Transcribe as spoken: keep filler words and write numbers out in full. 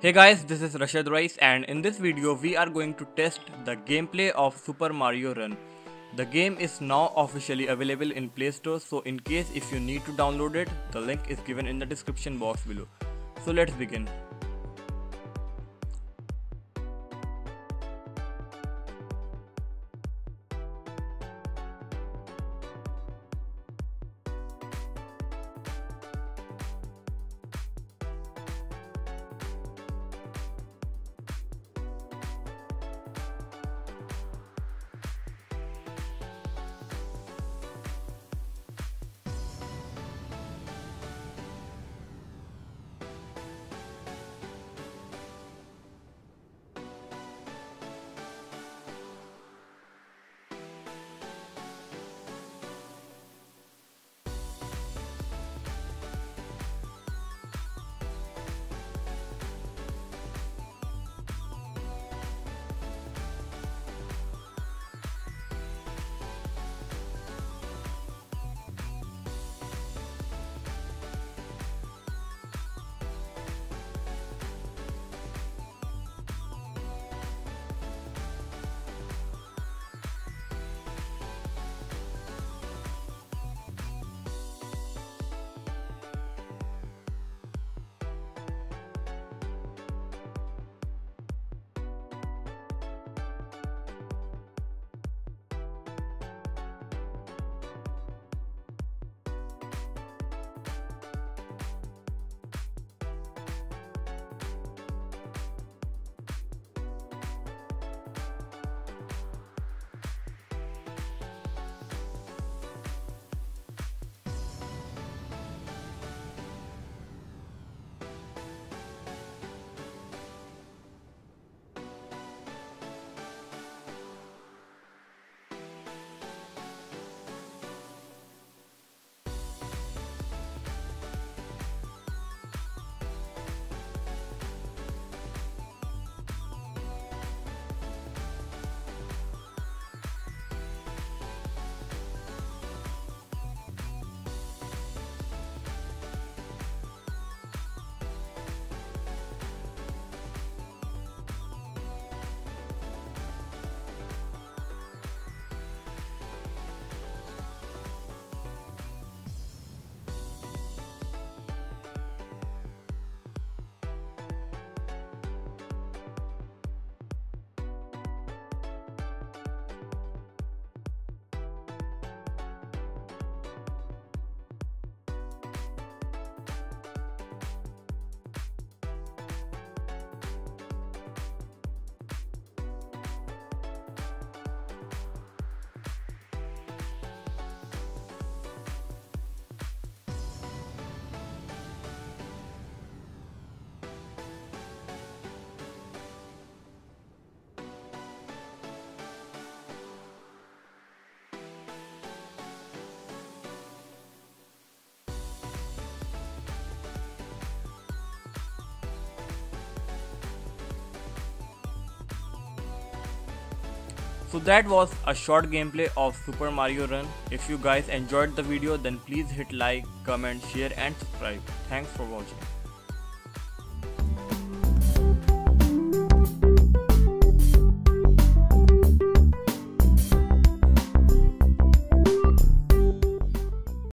Hey guys, this is Rashad Rais, and in this video we are going to test the gameplay of Super Mario Run. The game is now officially available in Play Store, so in case if you need to download it, the link is given in the description box below. So let's begin. So that was a short gameplay of Super Mario Run. If you guys enjoyed the video, then please hit like, comment, share and subscribe. Thanks for watching.